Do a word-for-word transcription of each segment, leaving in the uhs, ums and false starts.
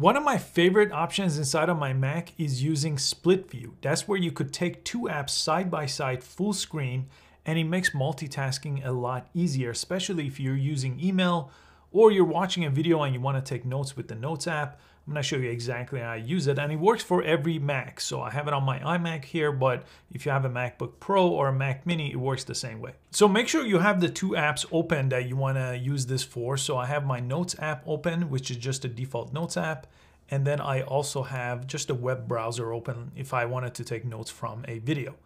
One of my favorite options inside of my Mac is using split view. That's where you could take two apps side by side full screen, and it makes multitasking a lot easier, especially if you're using email or you're watching a video and you want to take notes with the Notes app. I'm going to show you exactly how I use it, and it works for every Mac. So I have it on my iMac here, but if you have a MacBook Pro or a Mac mini, it works the same way. So make sure you have the two apps open that you want to use this for. So I have my Notes app open, which is just the default Notes app. And then I also have just a web browser open if I wanted to take notes from a video.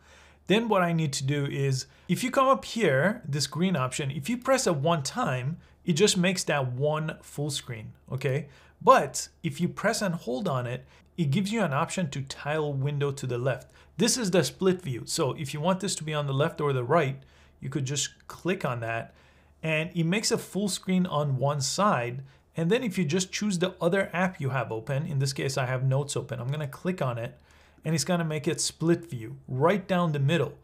Then what I need to do is, if you come up here, this green option, if you press it one time, it just makes that one full screen, okay? But if you press and hold on it, it gives you an option to tile window to the left. This is the split view. So if you want this to be on the left or the right, you could just click on that and it makes a full screen on one side. And then if you just choose the other app you have open, in this case, I have Notes open, I'm gonna click on it. And it's gonna make it split view right down the middle.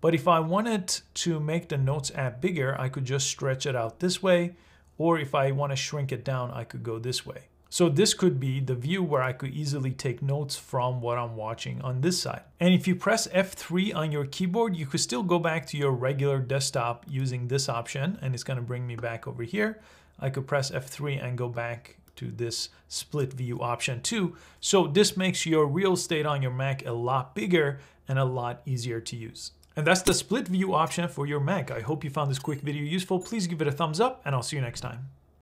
But if I wanted to make the Notes app bigger, I could just stretch it out this way, or if I wanna shrink it down, I could go this way. So this could be the view where I could easily take notes from what I'm watching on this side. And if you press F three on your keyboard, you could still go back to your regular desktop using this option, and it's gonna bring me back over here. I could press F three and go back to this split view option too. So this makes your real estate on your Mac a lot bigger and a lot easier to use. And that's the split view option for your Mac. I hope you found this quick video useful. Please give it a thumbs up, and I'll see you next time.